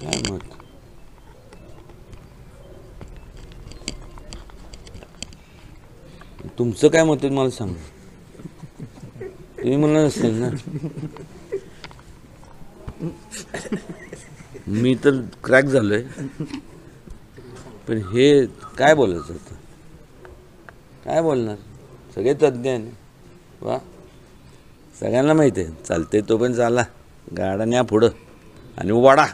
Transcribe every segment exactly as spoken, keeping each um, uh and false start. Helmut. तुमचं काय मत मला सांग. तुम्ही म्हणणार असेल ना मी तर क्रॅक झालोय, पण हे काय बोलायचं होतं, काय बोलणार. सगळे तज्ञ आहे ना, वा सगळ्यांना माहिती आहे. चालते तो पण चाला, गाडा न्या पुढं आणि वाडा.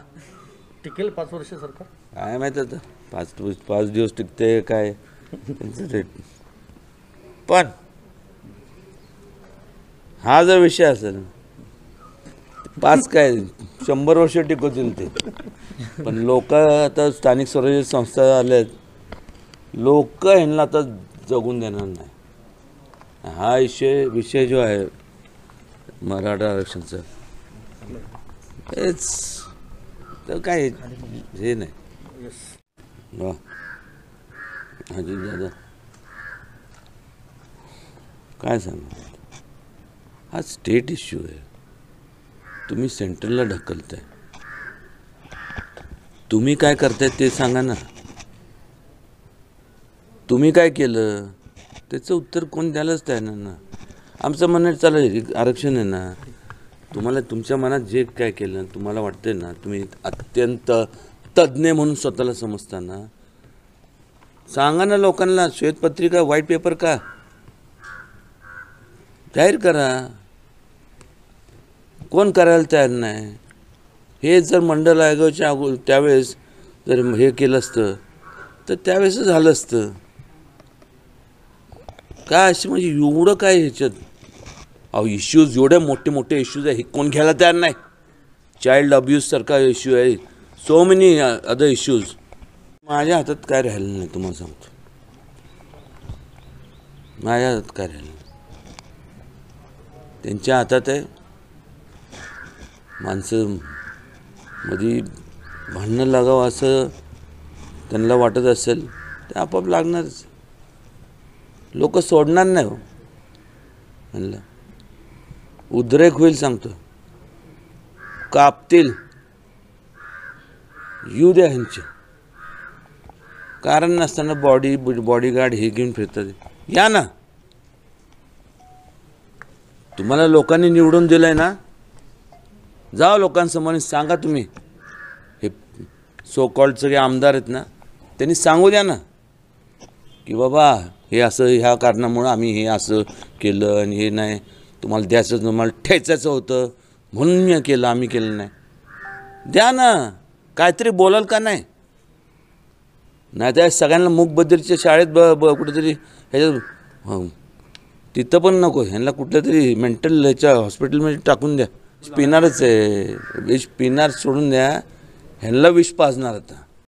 टिकेल पाच वर्ष सरकार काय माहिती होतं, पाच पाच दिवस टिकते काय त्यांचं रेट. पण हा जर विषय असेल पाच काय शंभर वर्ष टिकवतील ते. पण लोक आता स्थानिक स्वराज्य संस्था आल्या आहेत, लोक ह्यांना आता जगून देणार नाही. हा विषय विषय जो आहे मराठा आरक्षणचा, हेच तर काय हे नाही. वा अजित दादा काय सांगणार. हा स्टेट इश्यू आहे, तुम्ही सेंट्रलला ढकलताय. तुम्ही काय करताय ते सांगा ना. तुम्ही काय केलं त्याचं उत्तर कोण द्यायलाच तयार ना. आमचं म्हणणं चाललं आरक्षण आहे ना, तुम्हाला तुमच्या मनात जे काय केलं तुम्हाला वाटतंय ना, तुम्ही अत्यंत तज्ज्ञ म्हणून स्वतःला समजताना सांगा ना लोकांना. श्वेतपत्रिका व्हाईट पेपर का जाहीर करा, कोण करायला तयार नाही. हे जर मंडल आयोगाच्या अगो त्यावेळेस जर हे केलं असतं तर त्यावेळेस झालं असतं काय. असे म्हणजे एवढं काय ह्याच्यात अहो इश्यूज एवढे मोठे मोठे इश्यूज आहे, हे कोण घ्यायला तयार नाही. चाइल्ड अब्यूजसारखा इश्यू आहे, सो मेनी अदर इश्यूज. माझ्या हातात काय राहिलं नाही तुम्हाला सांगतो, माझ्या हातात काय राहिलं त्यांच्या हातात आहे. माणसं मध्ये भांडणं लागावं असं त्यांना वाटत असेल ते आपोआप लागणारच. लोक सोडणार नाही हो, म्हणलं उद्रेक होईल सांगतो, कापतील. येऊ द्या ह्यांचे, कारण नसताना बॉडी बॉडीगार्ड हे घेऊन फिरतात. या ना, तुम्हाला लोकांनी निवडून दिलं आहे ना, जा लोकांसमोर सांगा. तुम्ही हे सो कॉल्ड सगळे आमदार आहेत ना, त्यांनी सांगू द्या ना की बाबा हे असं ह्या कारणामुळं आम्ही हे असं केलं आणि हे नाही तुम्हाला द्यायचं, तुम्हाला ठेचायचं होतं म्हणून मी केलं, आम्ही केलं नाही. द्या ना, काहीतरी बोलाल का नाही. नाही त्या सगळ्यांना मूकबद्दलच्या शाळेत ब ब कुठेतरी ह्याच्यात तिथं पण नको, ह्यांना कुठल्या तरी मेंटल ह्याच्या हॉस्पिटलमध्ये टाकून द्या. विष पिणारच आहे, विष पिणार सोडून द्या, ह्यांना विष पाजणार आता.